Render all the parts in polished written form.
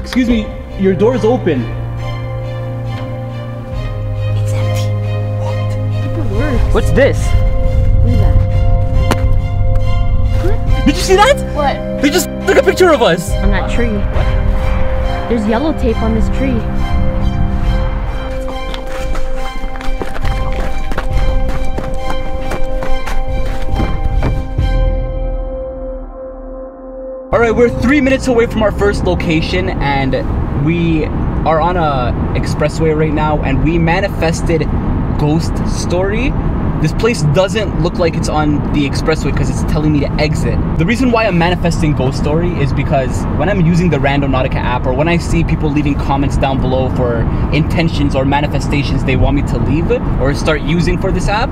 Excuse me, your door's open. It's empty. What? What's this? Did you see that? What? They just took a picture of us. On that tree. What? There's yellow tape on this tree. Alright, we're 3 minutes away from our first location, and we are on a expressway right now, and we manifested Ghost Story. This place doesn't look like it's on the expressway because it's telling me to exit. The reason why I'm manifesting Ghost Story is because when I'm using the Randonautica app, or when I see people leaving comments down below for intentions or manifestations they want me to leave or start using for this app,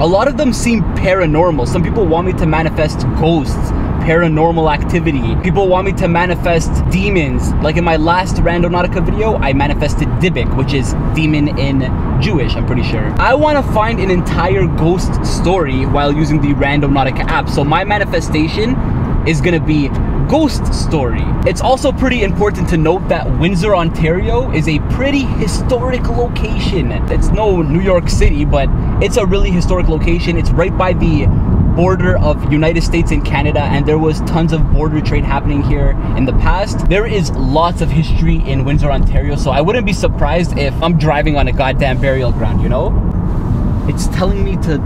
a lot of them seem paranormal. Some people want me to manifest ghosts, paranormal activity. People want me to manifest demons. Like in my last Randonautica video, I manifested Dybbuk, which is demon in Jewish, I'm pretty sure. I want to find an entire ghost story while using the Randonautica app, so my manifestation is gonna be Ghost Story. It's also pretty important to note that Windsor, Ontario is a pretty historic location. It's no New York City, but it's a really historic location. It's right by the border of United States and Canada, and there was tons of border trade happening here in the past. There is lots of history in Windsor, Ontario, so I wouldn't be surprised if I'm driving on a goddamn burial ground, you know? It's telling me to...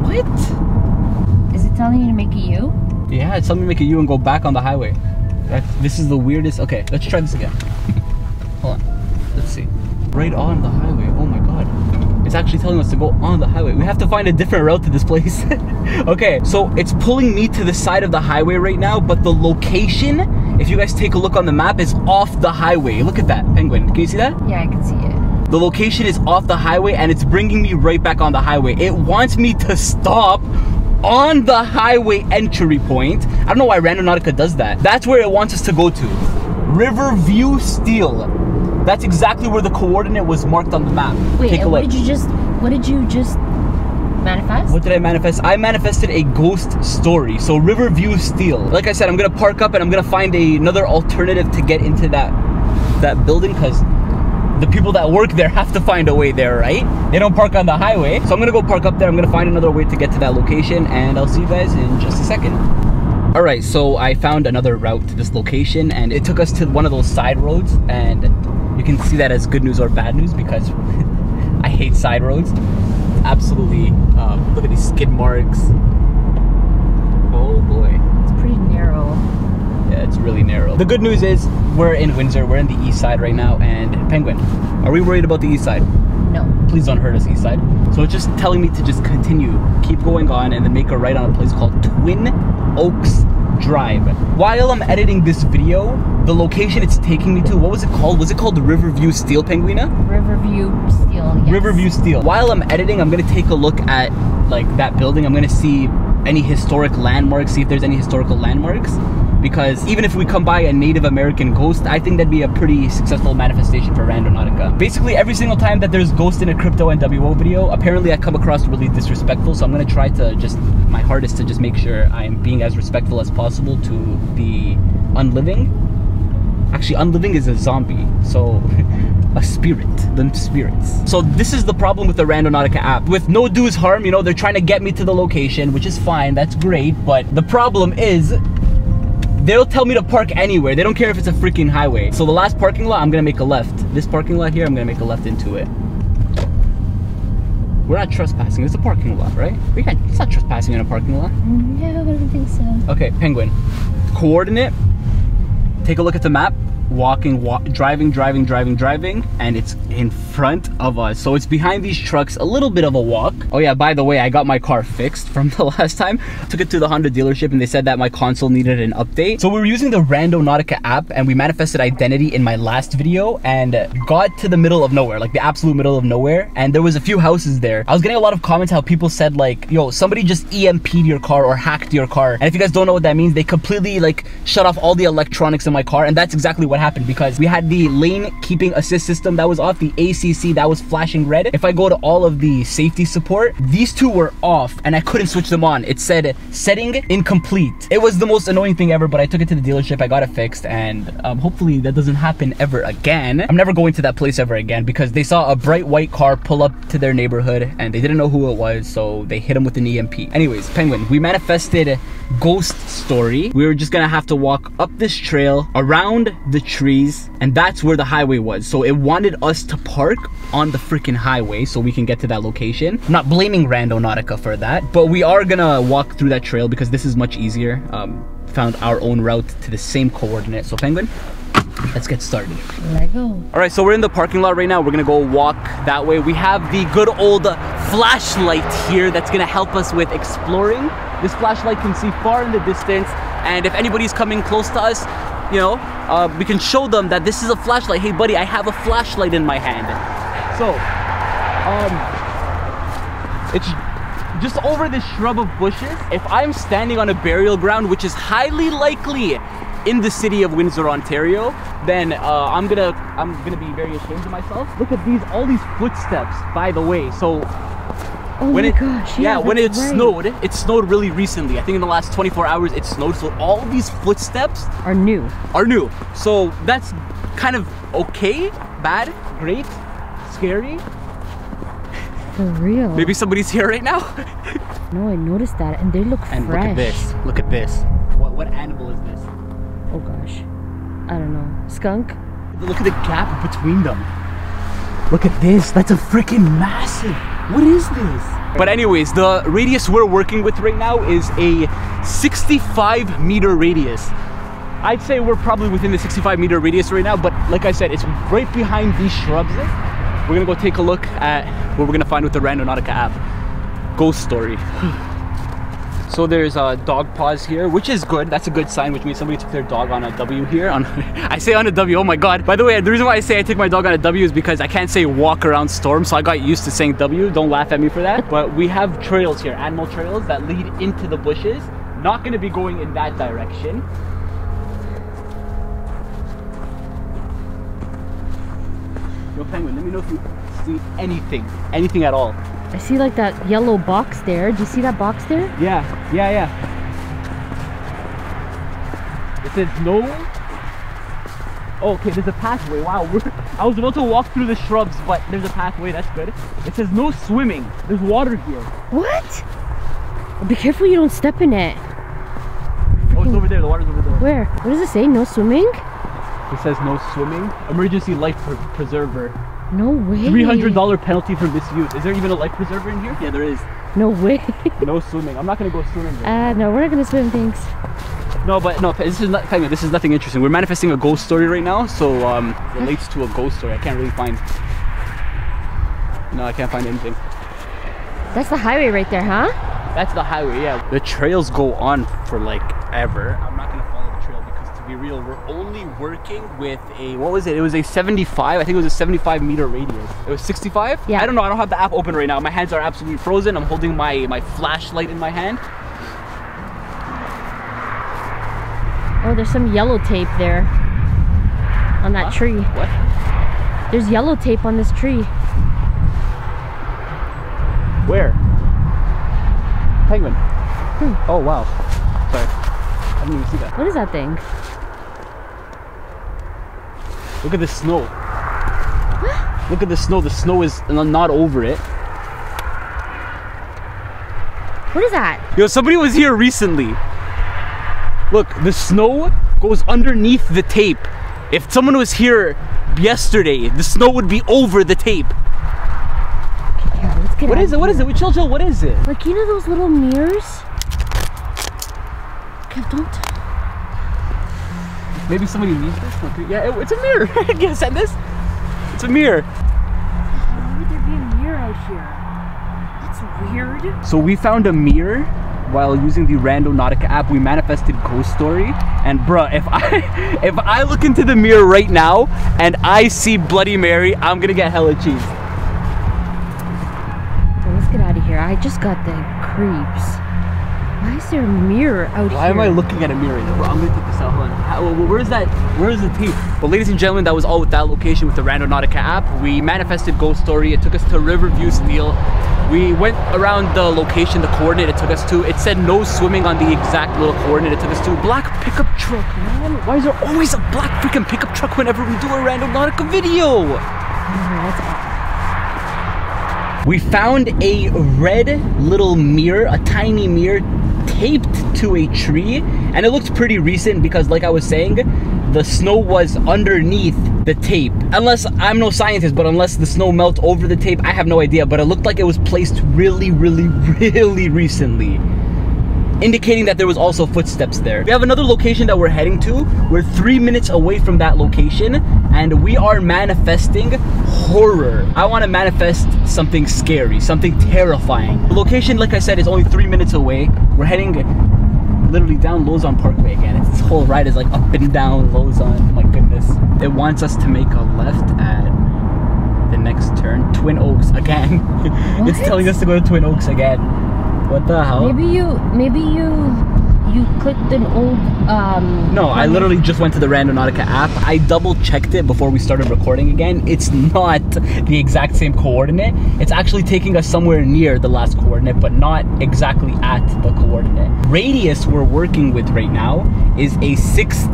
What? Is it telling you to make a U? Yeah, it's telling me to make a U and go back on the highway. This is the weirdest... Okay, let's try this again. Hold on. Let's see. Right on the highway. Oh my god. It's actually telling us to go on the highway. We have to find a different route to this place. Okay, so it's pulling me to the side of the highway right now, but the location, if you guys take a look on the map, is off the highway. Look at that, Penguin. Can you see that? Yeah, I can see it. The location is off the highway, and it's bringing me right back on the highway. It wants me to stop on the highway entry point. I don't know why Randonautica does that. That's where it wants us to go to. Riverview Steel. That's exactly where the coordinate was marked on the map. Wait, take a look. What did you just manifest? What did I manifest? I manifested a ghost story. So Riverview Steel. Like I said, I'm gonna park up and I'm gonna find another alternative to get into that building, because the people that work there have to find a way there, right? They don't park on the highway. So I'm gonna go park up there. I'm gonna find another way to get to that location, and I'll see you guys in just a second. All right, so I found another route to this location, and it took us to one of those side roads, and you can see that as good news or bad news, because I hate side roads. Absolutely. Look at these skid marks. Oh boy. It's pretty narrow. Yeah, it's really narrow. The good news is we're in Windsor. We're in the east side right now. And Penguin, are we worried about the east side? No. Please don't hurt us, east side. So it's just telling me to just continue, keep going on, and then make a right on a place called Twin Oaks Drive. While I'm editing this video, the location it's taking me to, what was it called? Was it called Riverview Steel, Penguina? Riverview Steel, yes. Riverview Steel. While I'm editing, I'm gonna take a look at like that building. I'm gonna see any historic landmarks, see if there's any historical landmarks, because even if we come by a Native American ghost, I think that'd be a pretty successful manifestation for Randonautica. Basically, every single time that there's ghost in a Crypto NWO video, apparently I come across really disrespectful, so I'm gonna try to just, my hardest to just make sure I'm being as respectful as possible to the unliving. Actually, unliving is a zombie, so a spirit, the spirits. So this is the problem with the Randonautica app. With no dues harm, you know, they're trying to get me to the location, which is fine, that's great, but the problem is, they'll tell me to park anywhere. They don't care if it's a freaking highway. So the last parking lot, I'm gonna make a left. This parking lot here, I'm gonna make a left into it. We're not trespassing. It's a parking lot, right? It's not trespassing in a parking lot. No, I don't think so. Okay, Penguin. Coordinate. Take a look at the map. Walking, driving, driving, driving, driving, and it's in front of us. So it's behind these trucks, a little bit of a walk. Oh yeah, by the way, I got my car fixed from the last time. Took it to the Honda dealership and they said that my console needed an update. So we were using the Randonautica app and we manifested identity in my last video and got to the middle of nowhere, like the absolute middle of nowhere. And there was a few houses there. I was getting a lot of comments how people said like, yo, somebody just EMP'd your car or hacked your car. And if you guys don't know what that means, they completely like shut off all the electronics in my car, and that's exactly what happened. happened because we had the lane keeping assist system that was off, the ACC that was flashing red. If I go to all of the safety support, these two were off and I couldn't switch them on. It said setting incomplete. It was the most annoying thing ever, but I took it to the dealership, I got it fixed, and hopefully that doesn't happen ever again. I'm never going to that place ever again because they saw a bright white car pull up to their neighborhood and they didn't know who it was, so they hit him with an EMP. Anyways, Penguin, we manifested Ghost Story. We were just gonna have to walk up this trail around the trees, and that's where the highway was. So it wanted us to park on the freaking highway so we can get to that location. I'm not blaming Randonautica for that, but we are gonna walk through that trail because this is much easier. Found our own route to the same coordinate. So Penguin, let's get started. Let's go. All right, so we're in the parking lot right now. We're gonna go walk that way. We have the good old flashlight here that's gonna help us with exploring. This flashlight can see far in the distance, and if anybody's coming close to us, you know, we can show them that this is a flashlight. Hey buddy, I have a flashlight in my hand. So, it's just over this shrub of bushes. If I'm standing on a burial ground, which is highly likely in the city of Windsor, Ontario, then I'm gonna be very ashamed of myself. Look at these, all these footsteps, by the way. So when it snowed, it snowed really recently. I think in the last 24 hours it snowed, so all these footsteps are new. So that's kind of okay, bad, great, scary. For real. Maybe somebody's here right now. No, I noticed that, and they look fresh. Look at this. Look at this. What animal is this? Oh gosh, I don't know. Skunk. Look at the gap between them. Look at this. That's a freaking massive. What is this? But anyways, the radius we're working with right now is a 65-meter radius. I'd say we're probably within the 65-meter radius right now, but like I said, it's right behind these shrubs. We're gonna go take a look at what we're gonna find with the Randonautica app. Ghost Story. So there's dog paws here, which is good. That's a good sign, which means somebody took their dog on a W here. I say on a W, oh my God. By the way, the reason why I say I took my dog on a W is because I can't say walk around storm, so I got used to saying W. Don't laugh at me for that. But we have trails here, animal trails that lead into the bushes. Not gonna be going in that direction. Yo, Penguin, let me know if you see anything at all. I see like that yellow box there. Do you see that box there? Yeah. It says no. Oh, okay, there's a pathway. Wow, I was about to walk through the shrubs, but there's a pathway. That's good. It says no swimming. There's water here. What? Well, be careful you don't step in it. Oh, it's over there. The water's over there. Where? What does it say? No swimming? It says no swimming. Emergency life preserver. No way. $300 penalty for misuse. Is there even a life preserver in here? Yeah, there is. No way. No swimming. I'm not gonna go swimming. No, we're not gonna swim, thanks. No, but no, this is nothing interesting. We're manifesting a ghost story right now, so relates to a ghost story. I can't really find. No, I can't find anything. That's the highway right there, huh? That's the highway. Yeah. The trails go on for like ever. I'm not gonna follow the trail because, to be real, we're only working with a, what was it? It was a 75, I think it was a 75-meter radius. It was 65? Yeah. I don't know, I don't have the app open right now. My hands are absolutely frozen. I'm holding my flashlight in my hand. Oh, there's some yellow tape there on that tree. What? There's yellow tape on this tree. Where? Penguin. Hmm. Oh, wow. Sorry. I didn't even see that. What is that thing? Look at the snow. Look at the snow. The snow is not over it. What is that? Yo, somebody was here recently. Look, the snow goes underneath the tape. If someone was here yesterday, the snow would be over the tape. Okay, yeah, let's get out of here. What is it? Chill, what is it? Like, you know those little mirrors? Okay, don't. Maybe somebody needs this one. Yeah, it's a mirror. Can you send this? It's a mirror. Why would there be a mirror out here? That's weird. So we found a mirror while using the Randonautica app. We manifested Ghost Story. And bruh, if I look into the mirror right now and I see Bloody Mary, I'm gonna get hella cheese. Well, let's get out of here. I just got the creeps. Why is there a mirror out here? Why am I looking at a mirror? I'm gonna take this out. Where's that? Where's the tape? But ladies and gentlemen, that was all with that location with the Randonautica app. We manifested Ghost Story. It took us to Riverview Steel. We went around the location, the coordinate it took us to. It said no swimming on the exact little coordinate it took us to. Black pickup truck, man. Why is there always a black freaking pickup truck whenever we do a Randonautica video? We found a red little mirror, a tiny mirror taped to a tree, and it looked pretty recent because, like I was saying, the snow was underneath the tape. Unless, I'm no scientist, but unless the snow melts over the tape, I have no idea, but it looked like it was placed really recently, indicating that there was also footsteps there. We have another location that we're heading to. We're 3 minutes away from that location, and we are manifesting horror. I want to manifest something scary, something terrifying. The location, like I said, is only 3 minutes away. We're heading literally down Luzon Parkway again. This whole ride is like up and down Luzon. My goodness. It wants us to make a left at the next turn. Twin Oaks again. It's telling us to go to Twin Oaks again. What the hell? Maybe you clicked an old No, I literally just went to the Randonautica app. I double checked it before we started recording again. It's not the exact same coordinate. It's actually taking us somewhere near the last coordinate, but not exactly at the coordinate. Radius we're working with right now is a 60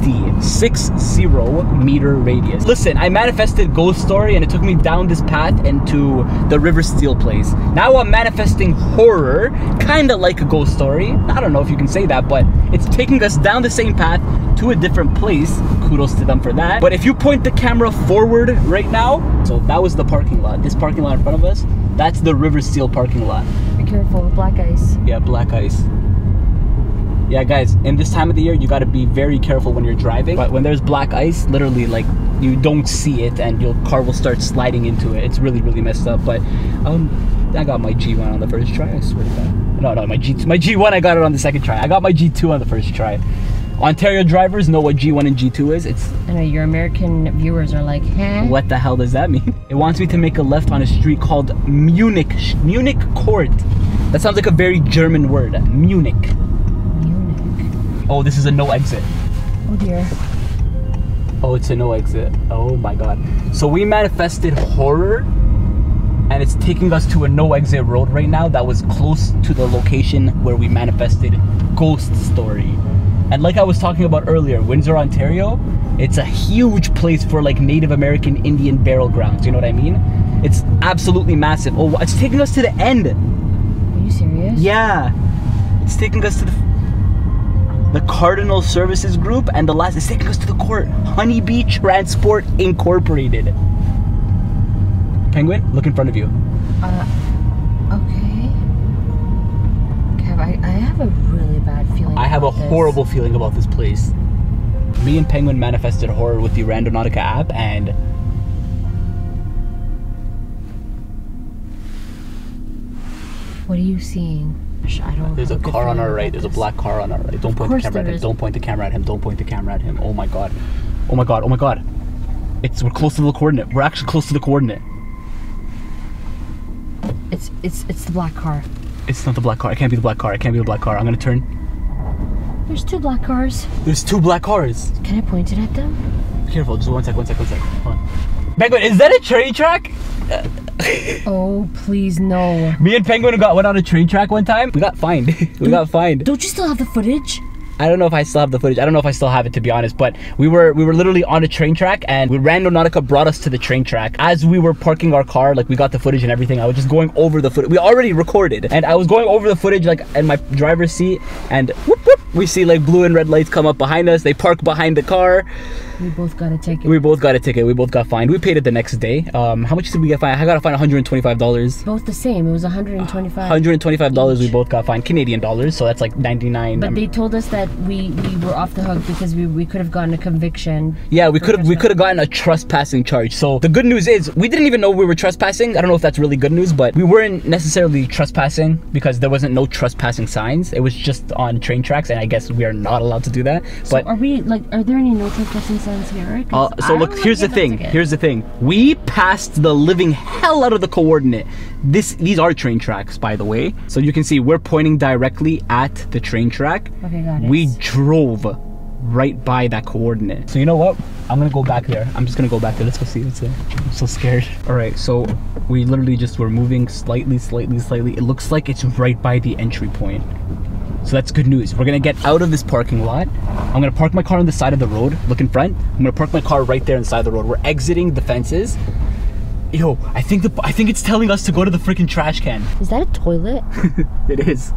meter radius. Listen, I manifested Ghost Story and it took me down this path into the River Steel place. Now I'm manifesting horror, kinda like a Ghost Story. I don't know if you can say that, but it's taking us down the same path to a different place. Kudos to them for that. But if you point the camera forward right now, so that was the parking lot. This parking lot in front of us, that's the River Steel parking lot. Be careful, black ice. Yeah, black ice. Yeah, guys, in this time of the year, you gotta be very careful when you're driving. But when there's black ice, literally, like, you don't see it and your car will start sliding into it. It's really messed up. But I got my G1 on the first try, I swear to God. No, my G2, my G1, I got it on the second try. I got my G2 on the first try. Ontario drivers know what G1 and G2 is. It's, I know your American viewers are like, huh? What the hell does that mean? It wants me to make a left on a street called Munich Court. That sounds like a very German word, Munich. Munich. Oh, this is a no exit. Oh dear. Oh, it's a no exit. Oh my God. So we manifested horror, and it's taking us to a no exit road right now that was close to the location where we manifested Ghost Story. And like I was talking about earlier, Windsor, Ontario, it's a huge place for like Native American Indian burial grounds, you know what I mean? It's absolutely massive. Oh, it's taking us to the end. Are you serious? Yeah. It's taking us to the Cardinal Services Group, and the last, it's taking us to the court. Honey Beach Transport Incorporated. Penguin, look in front of you. Okay. Kev, I have a really bad feeling. I have a horrible feeling about this place. Me and Penguin manifested horror with the Randonautica app, and what are you seeing? I don't. There's a car on our right. There's a black car on our right. Don't point the camera at him. Don't point the camera at him. Don't point the camera at him. Oh my God. Oh my God. Oh my God. It's, we're close to the coordinate. We're actually close to the coordinate. It's the black car. It's not the black car. It can't be the black car. It can't be the black car. I'm gonna turn. There's two black cars. There's two black cars. Can I point it at them? Careful. Just one sec. Hold on. Penguin, is that a train track? Oh, please, no. Me and Penguin went on a train track one time. We got fined. Don't you still have the footage? I don't know if I still have the footage. I don't know if I still have it, to be honest, but we were literally on a train track, and Randonautica brought us to the train track. As we were parking our car, like, we got the footage and everything. I was just going over the footage. We already recorded, and I was going over the footage, like, in my driver's seat, and whoop, whoop, we see, like, blue and red lights come up behind us. They park behind the car. We both got a ticket. We both got fined. We paid it the next day. How much did we get fined? I got fined $125. Both the same. It was $125. $125 each. We both got fined. Canadian dollars, so that's like 99. But they told us that we were off the hook because we could have gotten a conviction. Yeah, we could have gotten a trespassing charge. So the good news is we didn't even know we were trespassing. I don't know if that's really good news, but we weren't necessarily trespassing because there wasn't no trespassing signs. It was just on train tracks, and I guess we are not allowed to do that. So but are we like, are there any no-take dressing signs here? So look, here's the thing. Here's the thing. We passed the living hell out of the coordinate. These are train tracks, by the way. So you can see we're pointing directly at the train track. Okay, got it. We drove right by that coordinate. So you know what? I'm gonna go back there. I'm just gonna go back there. Let's go see what's there. I'm so scared. All right, so we literally just were moving slightly, slightly, slightly. It looks like it's right by the entry point. So that's good news. We're gonna get out of this parking lot. I'm gonna park my car on the side of the road. Look in front. I'm gonna park my car right there on the side of the road. We're exiting the fences. Yo, I think it's telling us to go to the freaking trash can. Is that a toilet? It is.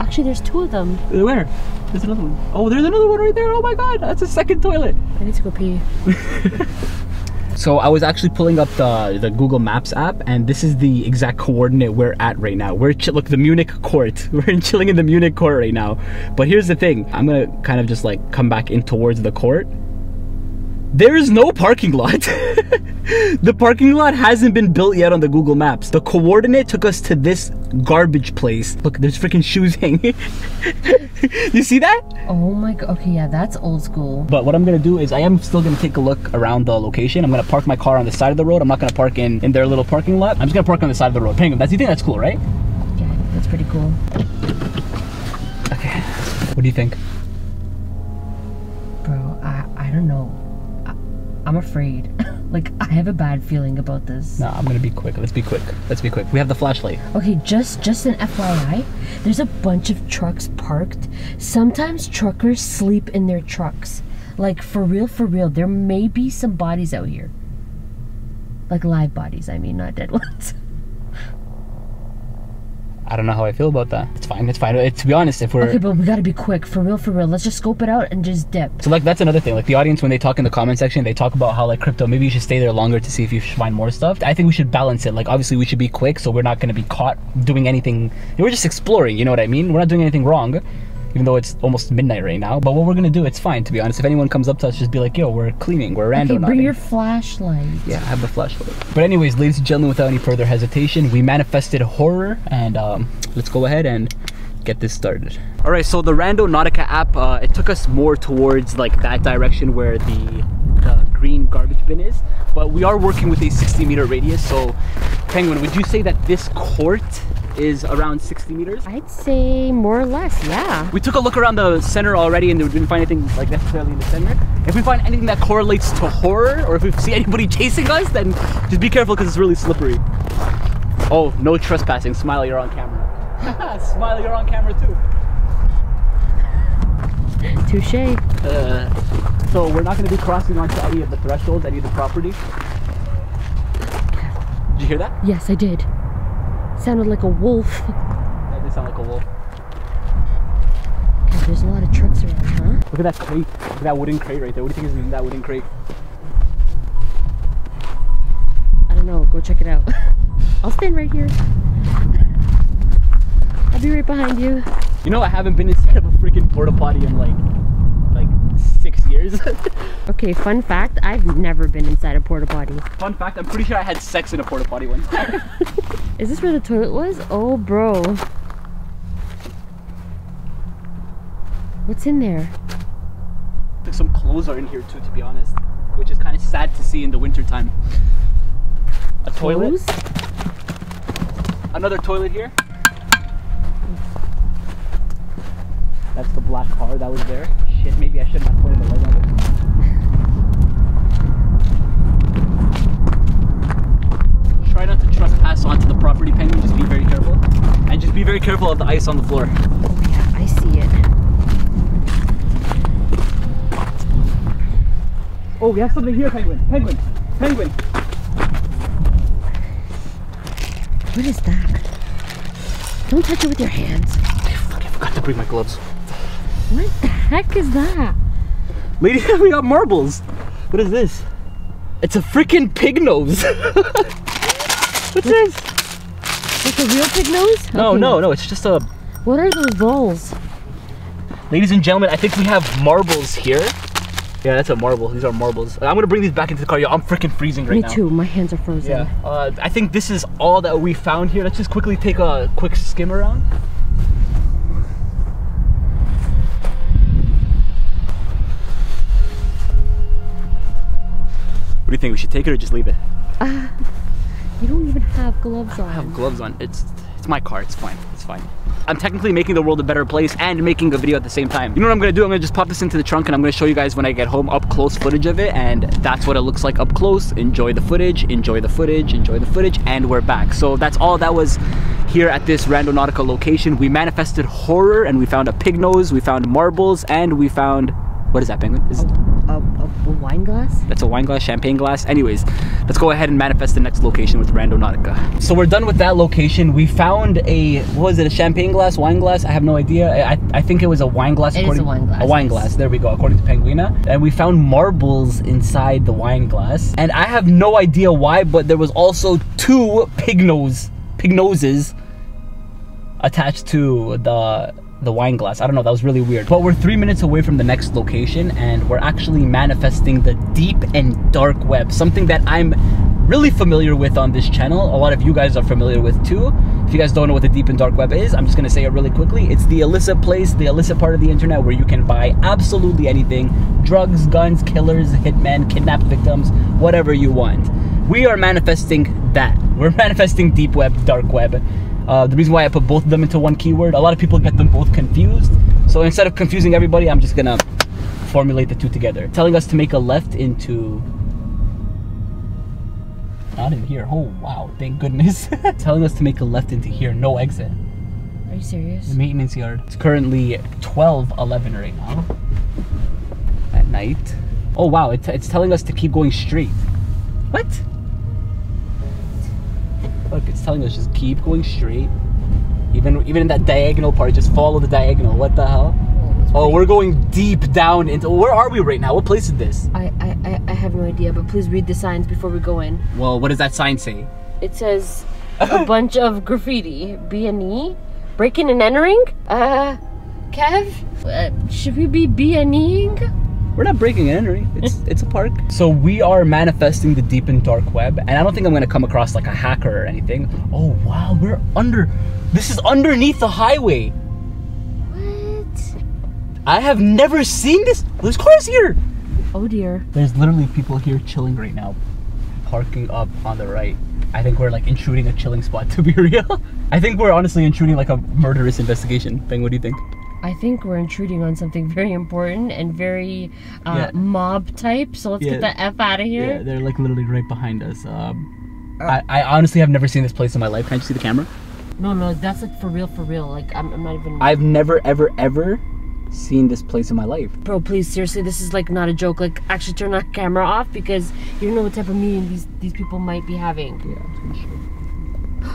Actually, there's two of them. Where? There's another one. Oh, there's another one right there. Oh my God, that's a second toilet. I need to go pee. So I was actually pulling up the Google Maps app, and this is the exact coordinate we're at right now. We're look, the Munich Court. We're chilling in the Munich Court right now. But here's the thing. I'm gonna kind of just like come back in towards the court. There is no parking lot. The parking lot hasn't been built yet on the Google Maps. The coordinate took us to this garbage place. Look, there's freaking shoes hanging. You see that? Oh my God. Okay, yeah, that's old school. But what I'm gonna do is I am still gonna take a look around the location. I'm gonna park my car on the side of the road. I'm not gonna park in their little parking lot. I'm just gonna park on the side of the road. Penguin, you think that's cool, right? Yeah, that's pretty cool. Okay, what do you think? Bro, I don't know. I'm afraid. Like, I have a bad feeling about this. Nah, I'm gonna be quick. Let's be quick. Let's be quick. We have the flashlight. Okay, just an FYI, there's a bunch of trucks parked. Sometimes truckers sleep in their trucks. Like, for real, there may be some bodies out here. Like, live bodies, I mean, not dead ones. I don't know how I feel about that. It's fine, it's fine. To be honest, if we're... Okay, but we gotta be quick, for real, for real. Let's just scope it out and just dip. So like, that's another thing. Like the audience, when they talk in the comment section, they talk about how like crypto, maybe you should stay there longer to see if you find more stuff. I think we should balance it. Like obviously we should be quick, so we're not gonna be caught doing anything. We're just exploring, you know what I mean? We're not doing anything wrong, even though it's almost midnight right now. But what we're gonna do, it's fine, to be honest. If anyone comes up to us, just be like, yo, we're cleaning, we're randonauting. Okay, bring your flashlight. Yeah, I have the flashlight. But anyways, ladies and gentlemen, without any further hesitation, we manifested horror, and let's go ahead and get this started. All right, so the Randonautica app, it took us more towards like that direction where the green garbage bin is, but we are working with a 60-meter radius. So Penguin, would you say that this court is around 60 meters? I'd say more or less, yeah. We took a look around the center already and we didn't find anything like necessarily in the center. If we find anything that correlates to horror, or if we see anybody chasing us, then just be careful because it's really slippery. Oh, no trespassing. Smiley, you're on camera. Smiley, you're on camera too. Touché. So we're not going to be crossing onto any of the thresholds, any of the property. Did you hear that? Yes, I did. Sounded like a wolf. That did sound like a wolf. Okay, there's a lot of trucks around, huh? Look at that crate. Look at that wooden crate right there. What do you think is in that wooden crate? I don't know. Go check it out. I'll stand right here. I'll be right behind you. You know, I haven't been inside of a freaking porta potty in like 6 years. Okay, fun fact, I've never been inside a porta potty. Fun fact, I'm pretty sure I had sex in a porta potty one time. Is this where the toilet was? Oh, bro. What's in there? Some clothes are in here too, to be honest, which is kind of sad to see in the winter time. A toilet? Another toilet here. That's the black car that was there. Shit, maybe I shouldn't have pointed the light on it. Try not to trespass onto the property, Penguin. Just be very careful. And just be very careful of the ice on the floor. Oh yeah, I see it. Oh, we have something here, Penguin. Penguin. Penguin. What is that? Don't touch it with your hands. I forgot to bring my gloves. What the heck is that? Lady, we got marbles. What is this? It's a freaking pig nose. What's this? Like a real pig nose? No, okay. No, no, it's just a... What are those balls? Ladies and gentlemen, I think we have marbles here. Yeah, that's a marble. These are marbles. I'm gonna bring these back into the car. Yo, I'm freaking freezing right now. Me too. My hands are frozen. Yeah. I think this is all that we found here. Let's just quickly take a quick skim around. do you think? We should take it or just leave it? You don't even have gloves on. I have gloves on. It's my car. It's fine. It's fine. I'm technically making the world a better place and making a video at the same time. You know what I'm gonna do? I'm gonna just pop this into the trunk and I'm gonna show you guys when I get home up close footage of it, and that's what it looks like up close. Enjoy the footage, enjoy the footage, enjoy the footage, and we're back. So that's all that was here at this Randonautica location. We manifested horror and we found a pig nose, we found marbles, and we found, what is that, penguin? Is a wine glass? That's a wine glass, champagne glass. Anyways, let's go ahead and manifest the next location with Randonautica. So we're done with that location. We found a, what was it, a champagne glass, wine glass? I have no idea. I think it was a wine glass. It is a wine glass. A wine glass, there we go, according to PENGUINA. And we found marbles inside the wine glass. And I have no idea why, but there was also two pig noses attached to the wine glass. I don't know, that was really weird. But we're 3 minutes away from the next location and we're actually manifesting the deep and dark web, something that I'm really familiar with on this channel. A lot of you guys are familiar with too. If you guys don't know what the deep and dark web is, I'm just gonna say it really quickly. It's the illicit place, the illicit part of the internet where you can buy absolutely anything. Drugs, guns, killers, hitmen, kidnapped victims, whatever you want. We are manifesting that. We're manifesting deep web, dark web. The reason why I put both of them into one keyword, a lot of people get them both confused. So instead of confusing everybody, I'm just gonna formulate the two together. Telling us to make a left into... not in here. Oh, wow. Thank goodness. Telling us to make a left into here. No exit. Are you serious? The maintenance yard. It's currently 12:11 right now. At night. Oh, wow. It's telling us to keep going straight. What? Look, it's telling us just keep going straight. Even in that diagonal part, just follow the diagonal. What the hell? Oh, we're going deep down into... where are we right now? What place is this? I have no idea, but please read the signs before we go in. Well, what does that sign say? It says a bunch of graffiti. B&E? Breaking and entering? Kev? Should we be B&E-ing? We're not breaking and entering, it's a park. So we are manifesting the deep and dark web, and I don't think I'm gonna come across like a hacker or anything. Oh wow, we're under, this is underneath the highway. What? I have never seen this, there's cars here. Oh dear. There's literally people here chilling right now, parking up on the right. I think we're like intruding a chilling spot, to be real. I think we're honestly intruding like a murderous investigation. Peng, what do you think? I think we're intruding on something very important and very mob type, so let's get the F out of here. Yeah, they're like literally right behind us. I honestly have never seen this place in my life. Can I just see the camera? No, no, that's like for real, for real. Like, I'm not even... I've never, ever, ever seen this place in my life. Bro, please, seriously, this is like not a joke. Like, actually turn that camera off because you don't know what type of meeting these people might be having. Yeah, I'm sure.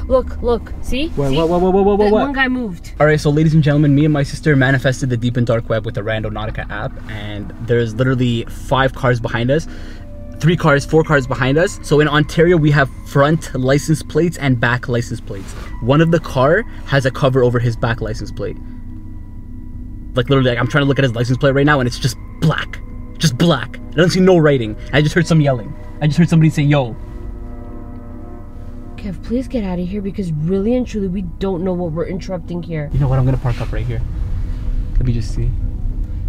Look, look, see? Whoa, see? Whoa, whoa, whoa, whoa, whoa, whoa. One guy moved. Alright, so ladies and gentlemen, me and my sister manifested the deep and dark web with the Randonautica app, and there's literally 5 cars behind us. 3 cars, 4 cars behind us. So in Ontario, we have front license plates and back license plates. One of the car has a cover over his back license plate. Like literally, like, I'm trying to look at his license plate right now and it's just black. Just black. I don't see no writing. I just heard some yelling. I just heard somebody say, yo. Kev, please get out of here because really and truly we don't know what we're interrupting here. You know what? I'm gonna park up right here. Let me just see.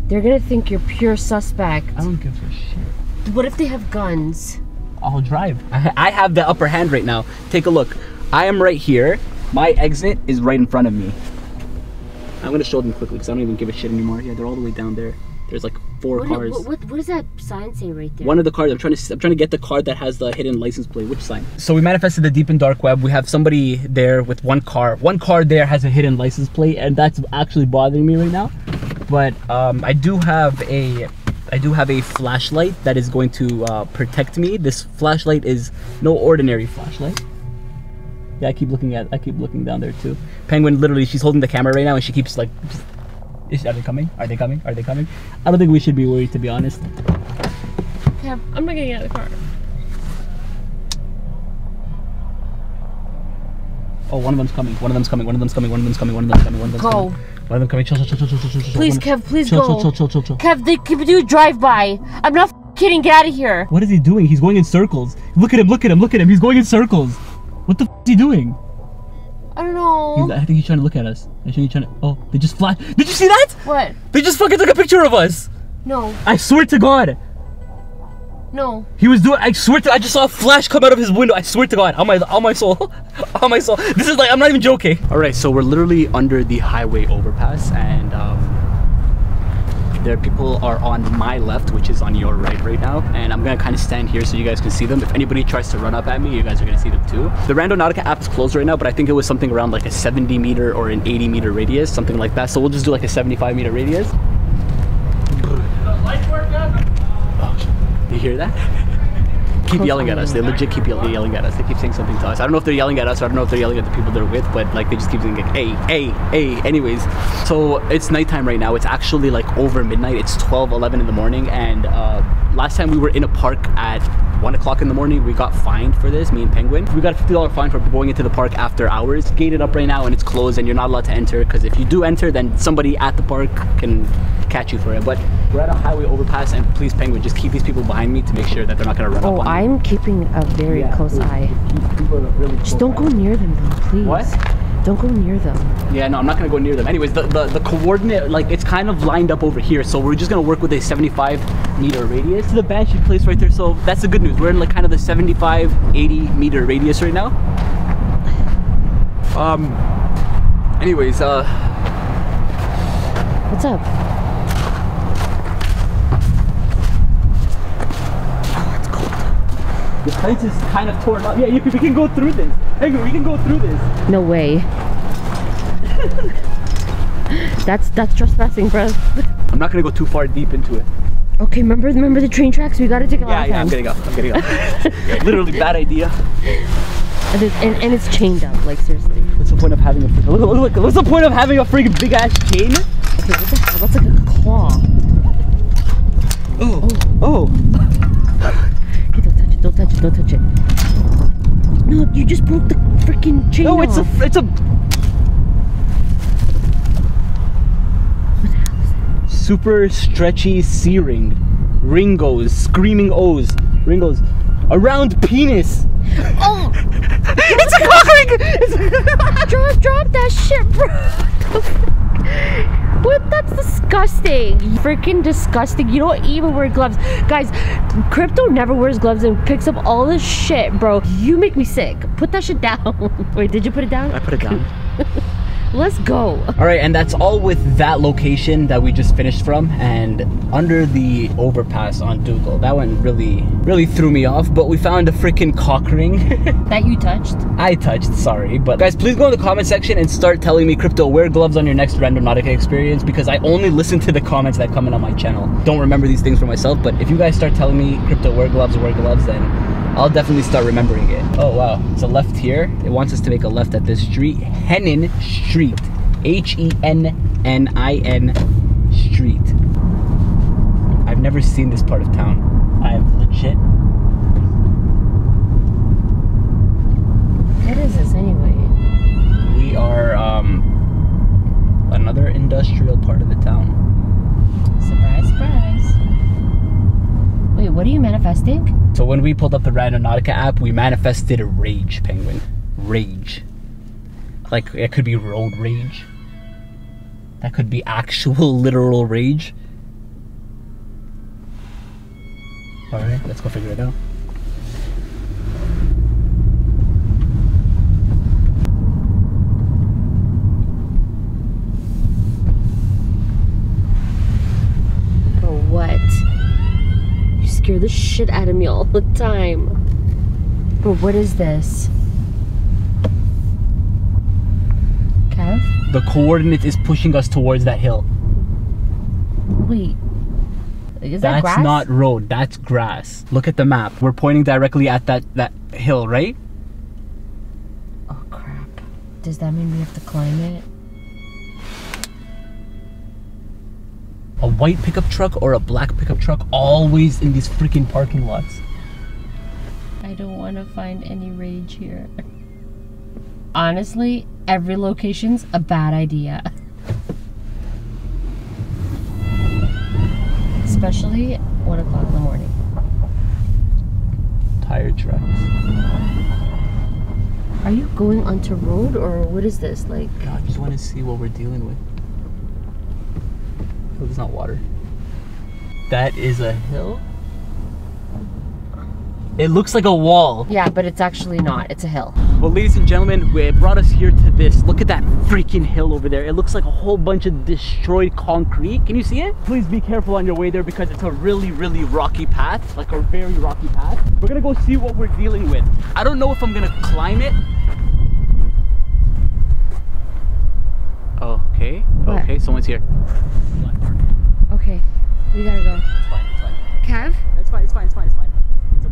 They're gonna think you're pure suspect. I don't give a shit. What if they have guns? I'll drive. I have the upper hand right now. Take a look. I am right here. My exit is right in front of me. I'm gonna show them quickly because I don't even give a shit anymore. Yeah, they're all the way down there. There's like 4 cars. What does that sign say right there? One of the cars. I'm trying to get the card that has the hidden license plate. Which sign? So we manifested the deep and dark web. We have somebody there with 1 car. 1 car there has a hidden license plate, and that's actually bothering me right now. But I do have a flashlight that is going to protect me. This flashlight is no ordinary flashlight. Yeah, I keep looking down there too. Penguin, literally, she's holding the camera right now, and she keeps like. Are they coming? Are they coming? Are they coming? I don't think we should be worried, to be honest. Kev, I'm not getting out of the car. Oh, one of them's coming. One of them's coming. One of them's coming. One of them's coming. One of them's coming. One of them's coming. Go. One of them coming. Chill, chill, chill, chill, chill, chill. Please, Kev, please go. Chill, chill, chill, chill. Kev, they keep doing a drive-by. I'm not kidding. Get out of here. What is he doing? He's going in circles. Look at him. Look at him. Look at him. He's going in circles. What the f is he doing? I don't know. I think he's trying to look at us. I think he's trying to. Oh, they just flashed. Did you see that? What? They just fucking took a picture of us. No. I swear to God. No. He was doing, I swear to, I just saw a flash come out of his window. I swear to God, on my soul, on my soul. This is like, I'm not even joking. All right, so we're literally under the highway overpass, and there people are on my left, which is on your right now. And I'm gonna kind of stand here so you guys can see them. If anybody tries to run up at me, you guys are gonna see them too. The Randonautica app is closed right now, but I think it was something around like a 70 meter or an 80 meter radius, something like that. So we'll just do like a 75 meter radius. You hear that? Keep yelling at us. They legit keep yelling at us. They keep saying something to us. I don't know if they're yelling at us, or I don't know if they're yelling at the people they're with, but like they just keep saying like, hey, hey, hey. Anyways, so it's nighttime right now. It's actually like over midnight. It's 12, 11 in the morning. And last time we were in a park at 1 o'clock in the morning, we got fined for this, me and Penguin. We got a $50 fine for going into the park after hours. It's gated up right now and it's closed and you're not allowed to enter, because if you do enter, then somebody at the park can catch you for it. But we're at a highway overpass, and please, Penguin, just keep these people behind me to make sure that they're not gonna run up on me. I'm keeping a very close eye. Really just don't go near them though, please. What? Don't go near them. Yeah, no, I'm not gonna go near them. Anyways, the coordinate, like, it's kind of lined up over here, so we're just gonna work with a 75 meter radius. The Banshee place right there, so that's the good news. We're in like kind of the 75, 80 meter radius right now. Anyways, what's up? Oh, it's cold. The place is kind of torn up. Yeah, we can go through this. Hey, we can go through this. No way. That's trespassing, bro. I'm not gonna go too far deep into it. Okay, remember the train tracks. We gotta take a lot of time. Yeah, I'm getting up. I'm getting up. Literally bad idea. And it's chained up. Like seriously. What's the point of having a freaking? Look. What's the point of having a freaking big ass chain? Okay, what the hell? That's like a claw. Ooh. Oh. Oh. Okay, don't touch it. Don't touch it. Don't touch it. No, you just broke the freaking chain off. No, it's a. What the hell is that? Super stretchy C-ring. Ringos, screaming O's, Ringos, around penis. Oh, it's a cock ring. Drop that shit, bro. What? That's disgusting. Freaking disgusting. You don't even wear gloves. Guys, Crypto never wears gloves and picks up all this shit, bro. You make me sick. Put that shit down. Wait, did you put it down? I put it down. Let's go. All right, and that's all with that location that we just finished from, and under the overpass on Dougal. That one really threw me off, but we found a freaking cock ring. That you touched? I touched, sorry. But guys, please go in the comment section and start telling me, Crypto, wear gloves on your next Randonautica experience, because I only listen to the comments that come in on my channel. Don't remember these things for myself, but if you guys start telling me, Crypto, wear gloves, then I'll definitely start remembering it. Oh wow, it's a left here. It wants us to make a left at this street, Hennin Street. H-E-N-N-I-N Street. I've never seen this part of town. I have legit. What is this anyway? We are another industrial part of the town. Surprise, surprise. Wait, what are you manifesting? So when we pulled up the Randonautica app, we manifested rage, Penguin. Rage. Like, it could be road rage. That could be actual, literal rage. Alright, let's go figure it out. Bro, what? You scare the shit out of me all the time. Bro, what is this? The coordinate is pushing us towards that hill. Wait, is that grass? That's not road, that's grass. Look at the map. We're pointing directly at that hill, right? Oh crap. Does that mean we have to climb it? A white pickup truck or a black pickup truck always in these freaking parking lots. I don't want to find any rage here. Honestly, every location's a bad idea. Especially at 1 o'clock in the morning. Tire tracks. Are you going onto road or what is this? Like, I just want to see what we're dealing with. Oh, there's not water. That is a hill? It looks like a wall. Yeah, but it's actually not. It's a hill. Well, ladies and gentlemen, it brought us here to this. Look at that freaking hill over there. It looks like a whole bunch of destroyed concrete. Can you see it? Please be careful on your way there because it's a really, really rocky path, like a very rocky path. We're gonna go see what we're dealing with. I don't know if I'm gonna climb it. Okay, what? Okay, someone's here. Okay, we gotta go. It's fine, it's fine. Kev? It's fine, it's fine, it's fine, it's fine.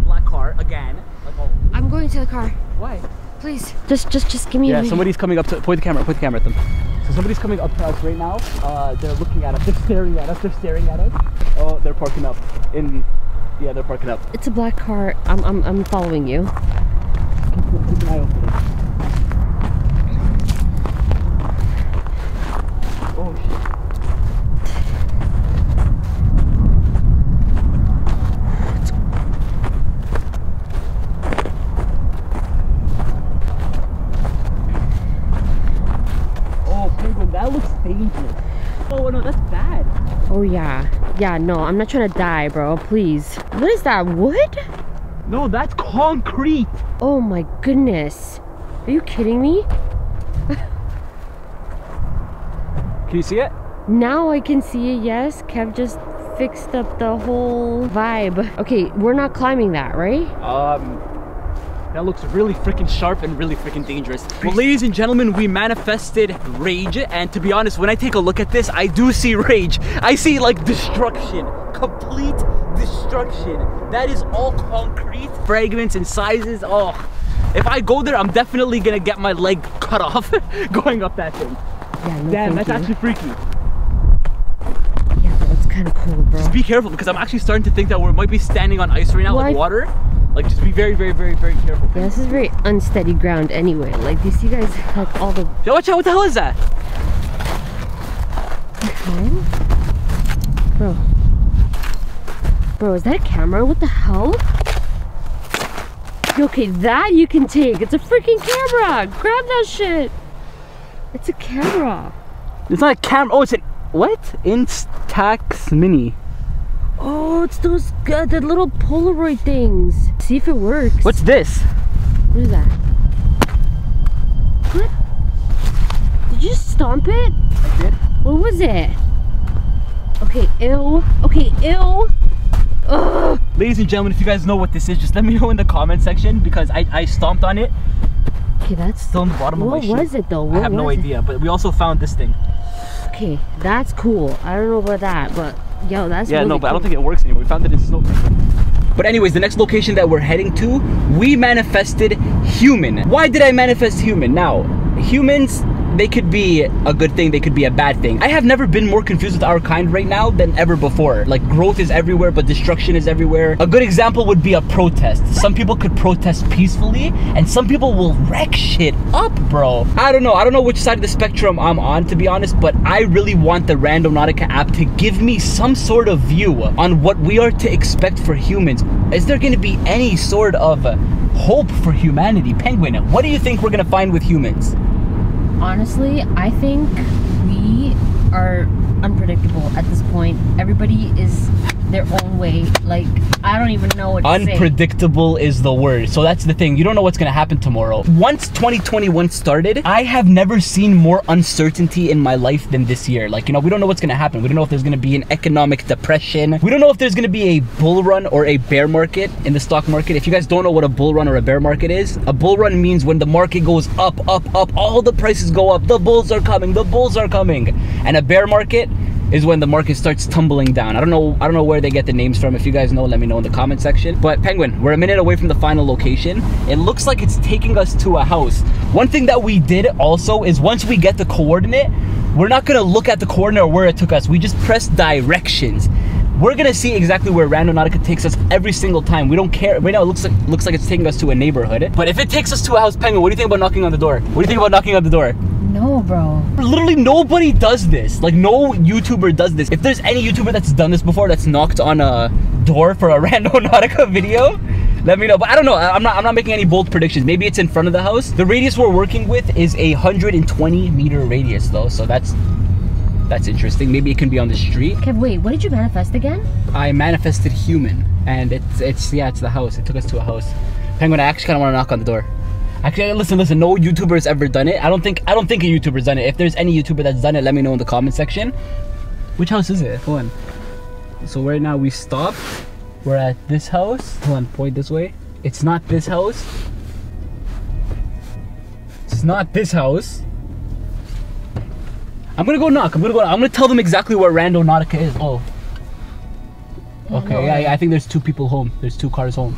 Black car again. Like, oh. I'm going to the car. Why? Please, just give me. Yeah, somebody's coming up to point the camera at them. So somebody's coming up to us right now. They're looking at us. They're staring at us. They're staring at us. Oh, they're parking up. Yeah, they're parking up. It's a black car. I'm following you. Keep an eye out for them. Oh shit. Dangerous. Oh no, that's bad. Oh yeah, yeah. No, I'm not trying to die, bro. Please. What is that? Wood? No, that's concrete. Oh my goodness. Are you kidding me? Can you see it? Now I can see it. Yes, Kev just fixed up the whole vibe. Okay, we're not climbing that, right? That looks really freaking sharp and really freaking dangerous. Well, ladies and gentlemen, we manifested rage. And to be honest, when I take a look at this, I do see rage. I see like destruction, complete destruction. That is all concrete, fragments and sizes. Oh, if I go there, I'm definitely gonna get my leg cut off going up that thing. Yeah, no, damn, that's actually freaky. Yeah, but that's kind of cool, bro. Just be careful because I'm actually starting to think that we might be standing on ice right now, like water. Like, just be very, very, very, very careful. Yeah, this is very unsteady ground anyway. Like, these you guys, like, all the... Yo, watch out, what the hell is that? Okay. Bro. Bro, is that a camera? What the hell? Okay, that you can take. It's a freaking camera. Grab that shit. It's a camera. It's not a camera. Oh, it's an... What? Instax Mini. Oh, it's those the little Polaroid things. See if it works. What's this? What is that? What? Did you just stomp it? I did. What was it? Okay, ew. Okay, ew. Ugh. Ladies and gentlemen, if you guys know what this is, just let me know in the comment section because I stomped on it. Okay, that's still on the bottom of my shoe. What was it though? I have no idea, but we also found this thing. Okay, that's cool. I don't know about that, but yo, that's yeah, really no, but cool. I don't think it works anymore. We found it in snow. But anyways, the next location that we're heading to, we manifested human. Why did I manifest human? Now, humans, they could be a good thing, they could be a bad thing. I have never been more confused with our kind right now than ever before. Like, growth is everywhere, but destruction is everywhere. A good example would be a protest. Some people could protest peacefully, and some people will wreck shit up, bro. I don't know which side of the spectrum I'm on, to be honest, but I really want the Randonautica app to give me some sort of view on what we are to expect for humans. Is there gonna be any sort of hope for humanity? Penguin, what do you think we're gonna find with humans? Honestly, I think we are unpredictable at this point. Everybody is their own way. Like, I don't even know what to say. Unpredictable is the word. So that's the thing. You don't know what's going to happen tomorrow. Once 2021 started, I have never seen more uncertainty in my life than this year. Like, you know, we don't know what's going to happen. We don't know if there's going to be an economic depression. We don't know if there's going to be a bull run or a bear market in the stock market. If you guys don't know what a bull run or a bear market is, a bull run means when the market goes up, up, all the prices go up. The bulls are coming. The bulls are coming. And a bear market is when the market starts tumbling down. I don't know where they get the names from. If you guys know, let me know in the comment section. But Penguin, we're a minute away from the final location. It looks like it's taking us to a house. One thing that we did also is once we get the coordinate, we're not gonna look at the coordinate or where it took us. We just press directions. We're gonna see exactly where Randonautica takes us every single time. We don't care. Right now it looks like it's taking us to a neighborhood. But if it takes us to a house, Penguin, what do you think about knocking on the door? What do you think about knocking on the door? No, bro. Literally nobody does this. Like, no YouTuber does this. If there's any YouTuber that's done this before, that's knocked on a door for a Randonautica video, let me know. But I don't know. I'm not making any bold predictions. Maybe it's in front of the house. The radius we're working with is a 120-meter radius, though. So that's That's interesting. Maybe it can be on the street. Okay, wait, what did you manifest again? I manifested human, and it's the house. It took us to a house. Penguin, I actually kind of want to knock on the door. Actually, listen, no YouTuber's ever done it. I don't think a YouTuber's done it. If there's any YouTuber that's done it, let me know in the comment section. Which house is it? Hold on. So right now we stopped. We're at this house. Hold on, point this way. It's not this house. It's not this house. I'm gonna go knock. I'm gonna tell them exactly where Randonautica is. Oh. Okay, yeah, I think there's two people home. There's two cars home.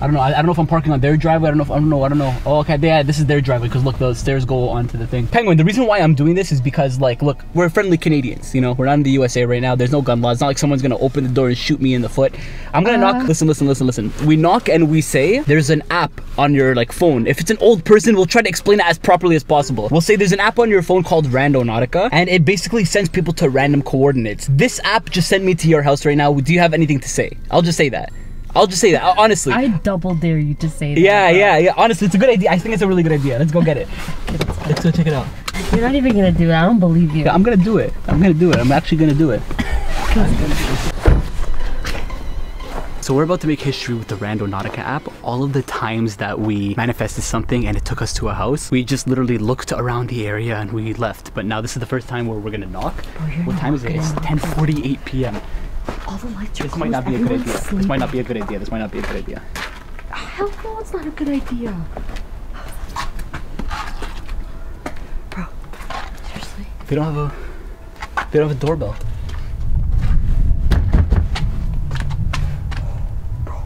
I don't know. I don't know if I'm parking on their driveway. I don't know. Oh, okay. Yeah, this is their driveway because look, the stairs go onto the thing. Penguin, the reason why I'm doing this is because, like, look, we're friendly Canadians. You know, we're not in the USA right now. There's no gun law. It's not like someone's gonna open the door and shoot me in the foot. I'm gonna knock. Listen. We knock and we say there's an app on your like phone. If it's an old person, we'll try to explain it as properly as possible. We'll say there's an app on your phone called Randonautica, and it basically sends people to random coordinates. This app just sent me to your house right now. Do you have anything to say? I'll just say that, honestly. I double dare you to say that. Yeah. Honestly, it's a good idea. I think it's a really good idea. Let's go get it. Let's go check it out. You're not even going to do it. I don't believe you. Yeah, I'm going to do it. I'm actually going to do it. So we're about to make history with the Randonautica app. All of the times that we manifested something and it took us to a house, we just literally looked around the area and we left. But now this is the first time where we're going to knock. Oh, what time is it? It's 10:48 p.m. All the lights are closed. This might not be a good idea. Hell no, it's not a good idea. Bro, seriously? They don't have a doorbell. Bro,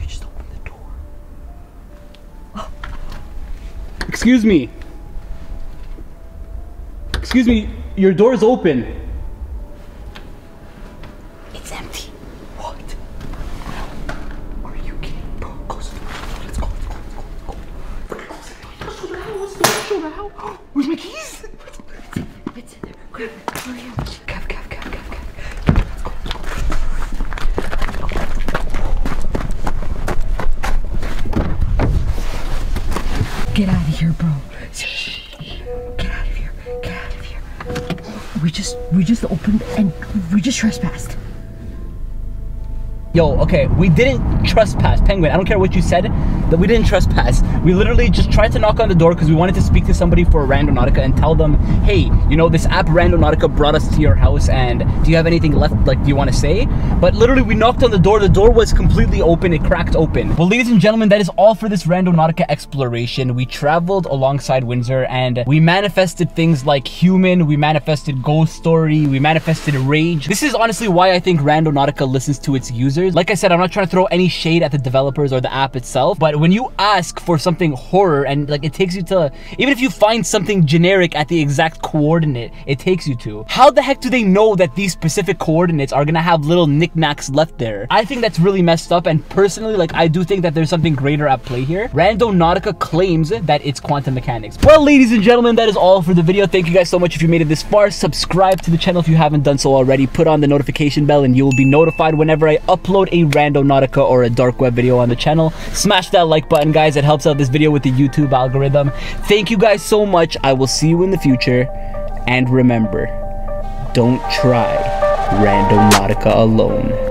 you just opened the door. Oh. Excuse me, your door's open. Get out of here, bro. Get out of here. We just opened and we just trespassed. Yo, okay, we didn't trespass. Penguin, I don't care what you said, that we didn't trespass. We literally just tried to knock on the door because we wanted to speak to somebody for Randonautica and tell them, hey, you know, this app Randonautica brought us to your house and do you have anything left, like, do you want to say? But literally we knocked on the door was completely open, it cracked open. Well, ladies and gentlemen, that is all for this Randonautica exploration. We traveled alongside Windsor and we manifested things like human, we manifested ghost story, we manifested rage. This is honestly why I think Randonautica listens to its users. Like I said, I'm not trying to throw any shade at the developers or the app itself, but when you ask for something horror and like it takes you to, even if you find something generic at the exact coordinate it takes you to, how the heck do they know that these specific coordinates are gonna have little knickknacks left there? I think that's really messed up, and personally, like, I do think that there's something greater at play here. Randonautica claims that it's quantum mechanics. Well, ladies and gentlemen, that is all for the video. Thank you guys so much if you made it this far. Subscribe to the channel if you haven't done so already. Put on the notification bell and you will be notified whenever I upload a Randonautica or a dark web video on the channel. Smash that like button, guys. It helps out this video with the YouTube algorithm. Thank you guys so much. I will see you in the future. And remember, don't try Randonautica alone.